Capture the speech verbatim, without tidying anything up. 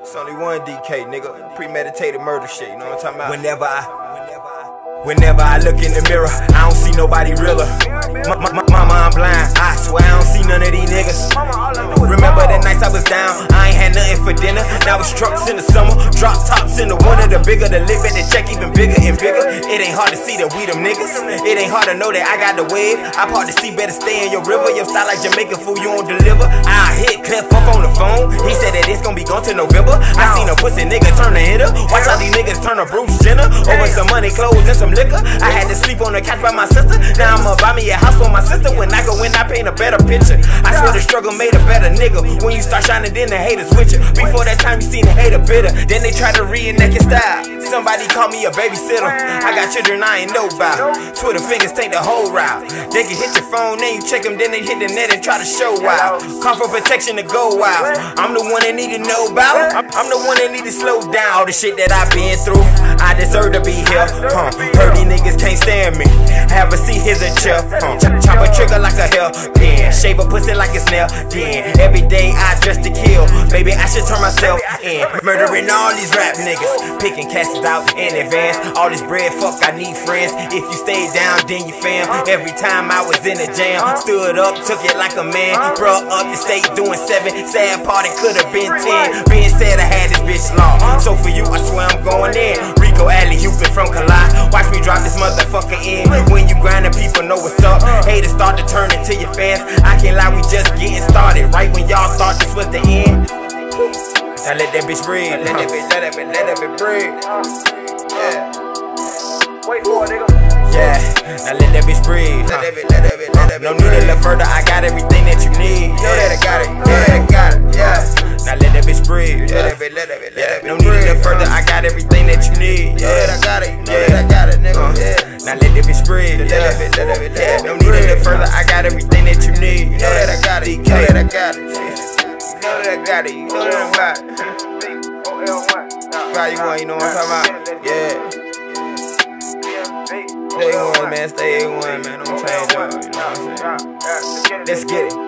It's only one D K, nigga. Premeditated murder shit, you know what I'm talking about? Whenever I, whenever I look in the mirror, I don't see nobody realer. M m mama, I'm blind. I swear I don't see none of these niggas. Remember the nights I was down, I ain't had nothing for dinner. Now it's trucks in the summer, drop tops in the winter. The bigger the live, the check even bigger and bigger. It ain't hard to see that we them niggas. It ain't hard to know that I got the wave. I part the sea, better stay in your river. Your style like Jamaica, fool, you don't deliver. I hit Cliff up on the phone. He said that it's gonna be gone till November. I seen a pussy nigga turn a hitter. Watch how these niggas turn a Bruce Jenner over some money, clothes, and some liquor. I had to sleep on the couch by my sister. Now I'ma buy me a house for my sister. When I go in, I paint a better picture. I swear the struggle made a better nigga. When you start shining, then the haters with you. Before that time, you seen the hater bitter. Then they try to reenact your style. Somebody call me a babysitter. I got children I ain't know about. Twitter fingers take the whole route. They can hit your phone, then you check them, then they hit the net and try to show out. Call for protection to go out. I'm the one that need to know about. I'm, I'm the one that need to slow down. All the shit that I've been through, I deserve to be here. Huh. Heard these niggas can't stand me. Have a seat, here's a chair. Huh. Chop, chop a trigger like a hairpin. Shave a pussy like a snail. Then every day I dress to kill. Baby, I should turn myself in. Murdering all these rap niggas, picking cases out in advance. All this bread, fuck, I need friends. If you stay down, then you fam. Every time I was in the jam, stood up, took it like a man. Brought up the state doing seven. Sad part, it could've been ten. Ben said I had this bitch long. So for you, I swear I'm going in. Rico Alley, you been from Collide. Watch me drop this motherfucker in. When you grindin', people know what's up. Haters start to turn into your fans. I can't lie, we just getting started. Right when y'all thought this was the end. Now let that bitch breathe. Let that bitch, let that bitch, let that bitch breathe. Yeah. Wait for it, nigga. Yeah. Now let that bitch breathe. Let that bitch, let that bitch, let that bitch. No need to look further. I got everything that you need. Know that I got it. Know that I got it. Yeah. Now let that bitch breathe. Let that bitch, let that bitch, let that bitch. No need to look further. I got everything that you need. Know that I got it. Know that I got it, nigga. Now let that bitch breathe. Let that bitch, let that bitch, let that bitch. No need to look further. I got everything that you need. Know that I got it. Know that I got it. You know that I got it, you know that I'm about it. You want, you know what I'm talking about? Yeah. Stay one, man, stay one, man, don't change up, you know what I'm saying? Let's get it.